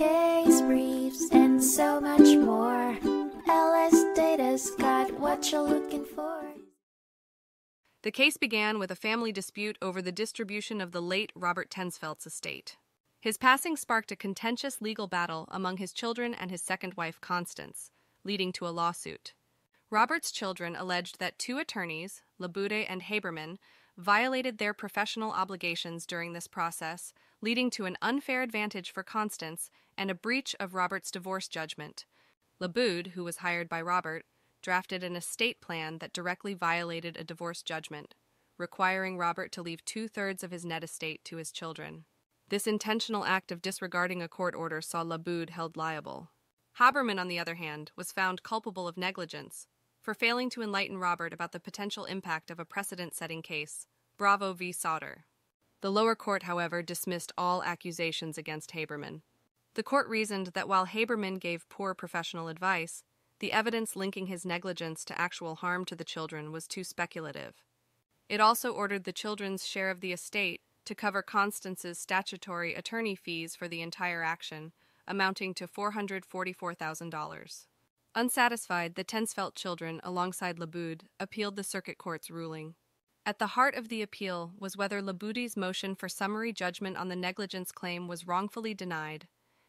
case briefs, and so much more. LS Data's got what you're looking for. The case began with a family dispute over the distribution of the late Robert Tensfeldt's estate. His passing sparked a contentious legal battle among his children and his second wife, Constance, leading to a lawsuit. Robert's children alleged that two attorneys, LaBudde and Haberman, violated their professional obligations during this process, leading to an unfair advantage for Constance and a breach of Robert's divorce judgment. LaBudde, who was hired by Robert, drafted an estate plan that directly violated a divorce judgment, requiring Robert to leave 2/3 of his net estate to his children. This intentional act of disregarding a court order saw LaBudde held liable. Haberman, on the other hand, was found culpable of negligence for failing to enlighten Robert about the potential impact of a precedent-setting case, Bravo v. Sauter. The lower court, however, dismissed all accusations against Haberman. The court reasoned that while Haberman gave poor professional advice, the evidence linking his negligence to actual harm to the children was too speculative. It also ordered the children's share of the estate to cover Constance's statutory attorney fees for the entire action, amounting to $444,000. Unsatisfied, the Tensfeldt children, alongside LaBudde, appealed the circuit court's ruling. At the heart of the appeal was whether LaBudde's motion for summary judgment on the negligence claim was wrongfully denied,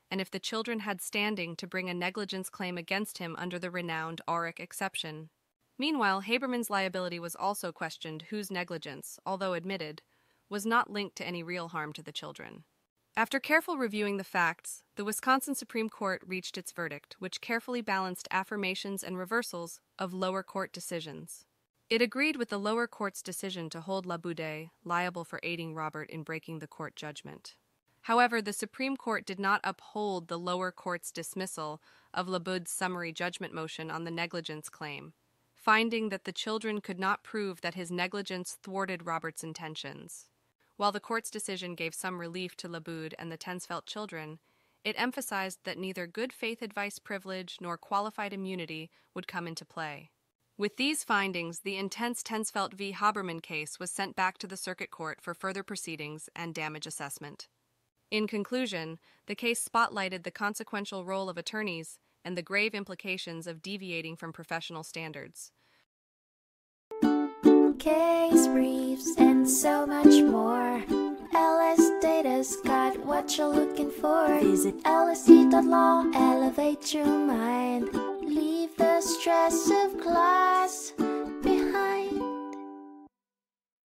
and if the children had standing to bring a negligence claim against him under the renowned Auric exception. Meanwhile, Haberman's liability was also questioned, whose negligence, although admitted, was not linked to any real harm to the children. After careful reviewing the facts, the Wisconsin Supreme Court reached its verdict, which carefully balanced affirmations and reversals of lower court decisions. It agreed with the lower court's decision to hold LaBudde liable for aiding Robert in breaking the court judgment. However, the Supreme Court did not uphold the lower court's dismissal of LaBudde's summary judgment motion on the negligence claim, finding that the children could not prove that his negligence thwarted Robert's intentions. While the court's decision gave some relief to LaBudde and the Tensfeldt children, it emphasized that neither good-faith advice privilege nor qualified immunity would come into play. With these findings, the intense Tensfeldt v. Haberman case was sent back to the circuit court for further proceedings and damage assessment. In conclusion, the case spotlighted the consequential role of attorneys and the grave implications of deviating from professional standards. Case briefs and so much more. LS Data's got what you're looking for. Visit lsd.law, elevate your mind, leave the stress of class.